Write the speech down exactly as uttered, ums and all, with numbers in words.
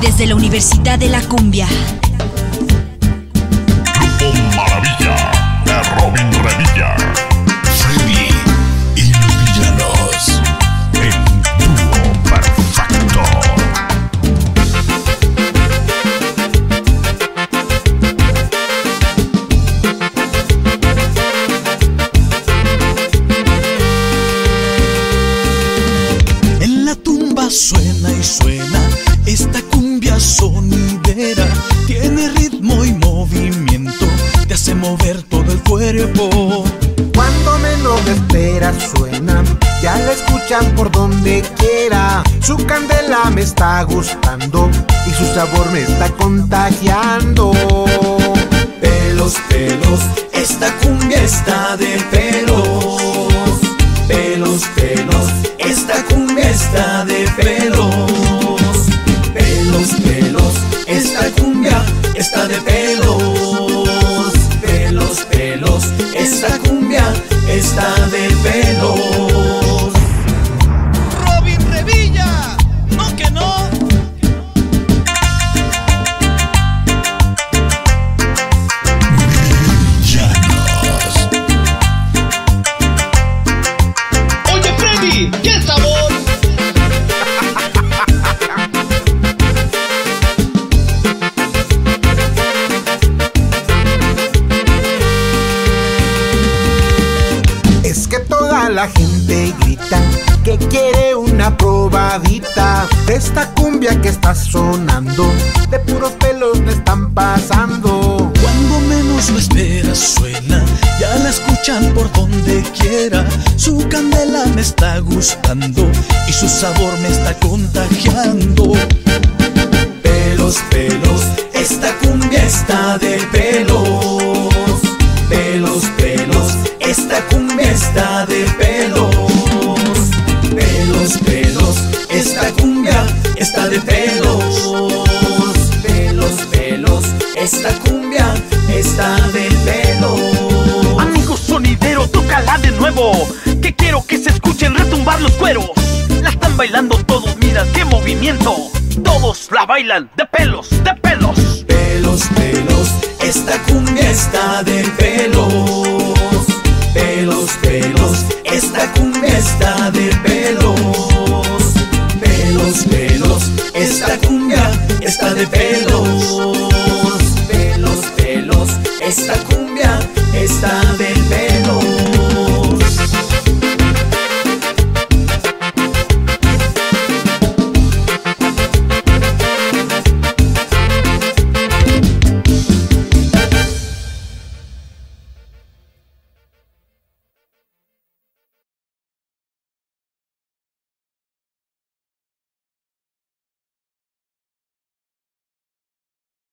desde la Universidad de la Cumbia. Grupo Maravilla de Robin Revilla, Freddy y los villanos, el dúo perfecto. En la tumba suena y suena esta cumbia sonidera, tiene ritmo y movimiento, te hace mover todo el cuerpo. Cuando menos lo esperas suena, ya la escuchan por donde quiera. Su candela me está gustando y su sabor me está contagiando. Pelos, pelos, esta cumbia está de pelos. Pelos, pelos, esta cumbia está de pelos. Pelos, esta cumbia está de pelos. Pelos, pelos, esta cumbia está de pelos. Robin Revilla, no que no. Villanos. Oye, Freddy, ¿qué sabor? La gente grita que quiere una probadita de esta cumbia que está sonando, de puros pelos me están pasando. Cuando menos lo esperas suena, ya la escuchan por donde quiera. Su candela me está gustando y su sabor me está contagiando. Pelos, pelos, esta cumbia está de pelos. Pelos, pelos, esta cumbia está de pelos. Pelos, pelos, esta cumbia está de pelos. Pelos, pelos, esta cumbia está de pelos. Amigos sonideros, tócala de nuevo, que quiero que se escuchen retumbar los cueros. La están bailando todos, mira qué movimiento. Todos la bailan de pelos, de pelos. Pelos, pelos, esta cumbia está de pelos. Pelos, pelos, esta cumbia está de pelos. Pelos, pelos, esta cumbia está de pelos.